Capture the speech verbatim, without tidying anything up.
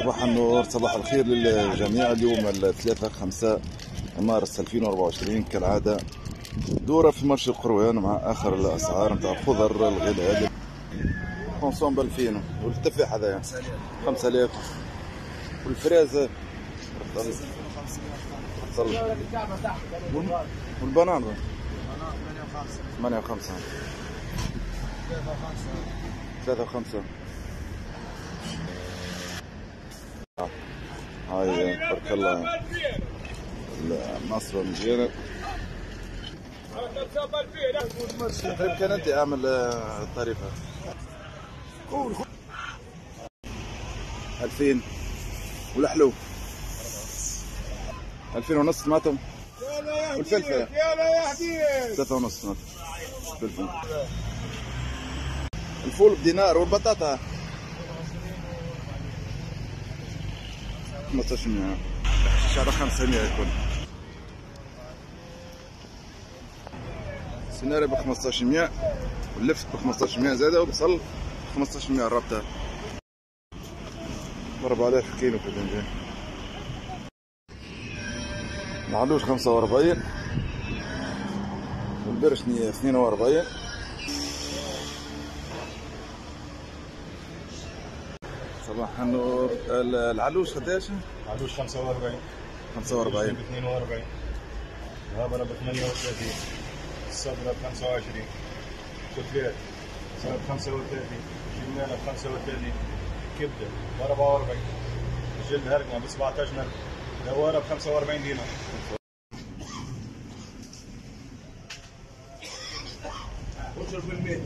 صباح النور، صباح الخير للجميع. اليوم الثلاثة خمسة مارس ألفين وأربعة وعشرين كالعادة دورة في مرشي القيروان مع آخر الأسعار نتاع الخضر الغالية. الكونسوم ب ألفين، والتفاح هذايا خمسة آلاف، والفرازة والبنان ثمانية وخمسين، ثلاثة وخمسة. هاي بارك الله النصرة مزيانة. يمكن أنت أعمل الطريقة ألفين والحلو ألفين ونص ماتم، والفلفل ثلاثة ونص ماتم. الفلفل الفول بدينار، والبطاطا خمسة عشر مية، الحشيش على خمسمية يكون السنارة ب خمسة عشر مية، واللفت ب خمسة عشر مية زاده، وبصل خمسة عشر مية الرابطة ب أربعة آلاف كيلو في الدنجان. معلوش خمسة وأربعين، والبرشنية اثنين وأربعين، صباح النور. العلوش قداش؟ العلوش خمسة وأربعين، خمسة وأربعين، اثنين وأربعين، الهابرة ب ثمانية وثلاثين، الصبرة ب خمسة وعشرين، كتلات صارت خمسة وثلاثين، الجمالة ب خمسة وثلاثين، كبدة ب أربعة وأربعين، الجلد هرقنا ب سبعة عشر، دوارة ب خمسة وأربعين دينار. اشرب من الميت.